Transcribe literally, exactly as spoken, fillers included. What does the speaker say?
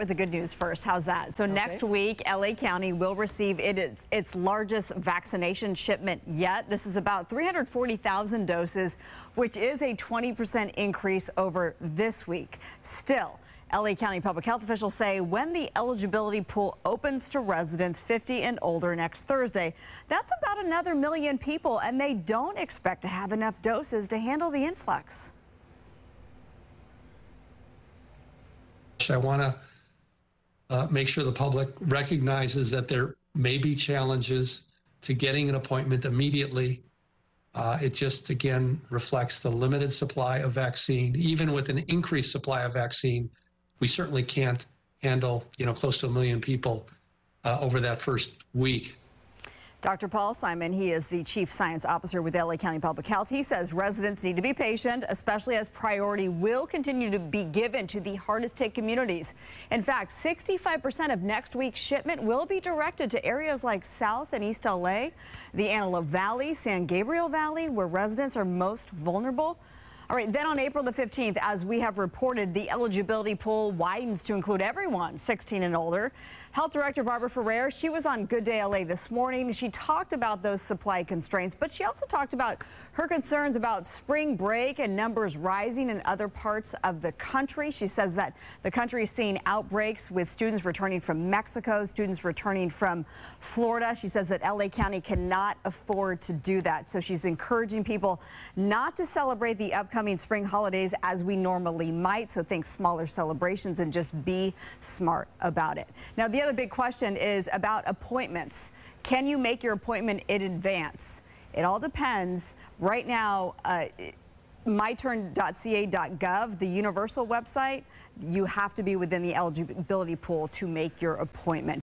with the good news first. How's that? So okay. Next week, L A County will receive it is, its largest vaccination shipment yet. This is about three hundred forty thousand doses, which is a twenty percent increase over this week. Still, L A County public health officials say when the eligibility pool opens to residents fifty and older next Thursday, that's about another million people, and they don't expect to have enough doses to handle the influx. I want to uh, make sure the public recognizes that there may be challenges to getting an appointment immediately. Uh, it just, again, reflects the limited supply of vaccine. Even with an increased supply of vaccine, we certainly can't handle, you know, close to a million people uh, over that first week. Doctor Paul Simon, he is the chief science officer with L A County Public Health. He says residents need to be patient, especially as priority will continue to be given to the hardest hit communities. In fact, sixty-five percent of next week's shipment will be directed to areas like South and East L A, the Antelope Valley, San Gabriel Valley, where residents are most vulnerable. All right, then on April the fifteenth, as we have reported, the eligibility pool widens to include everyone sixteen and older. Health Director Barbara Ferrer, she was on Good Day L A this morning. She talked about those supply constraints, but she also talked about her concerns about spring break and numbers rising in other parts of the country. She says that the country is seeing outbreaks with students returning from Mexico, students returning from Florida. She says that L A County cannot afford to do that. So she's encouraging people not to celebrate the upcoming I mean, spring holidays as we normally might, so think smaller celebrations and just be smart about it. Now, the other big question is about appointments. Can you make your appointment in advance? It all depends. Right now, uh, my turn dot C A dot gov, the universal website, you have to be within the eligibility pool to make your appointment.